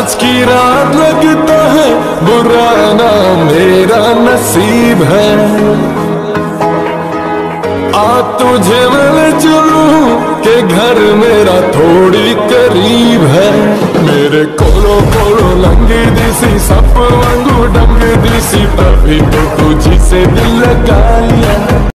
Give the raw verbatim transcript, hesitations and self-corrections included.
आज की रात लगता है बुराना मेरा नसीब है। आज तुझे मैं चलूं के घर मेरा थोड़ी करीब है। मेरे कोलो कोलो लंगी दिसी सप वांगू डंगी दिसी तभी तो तुझी से दिल लगा लिया।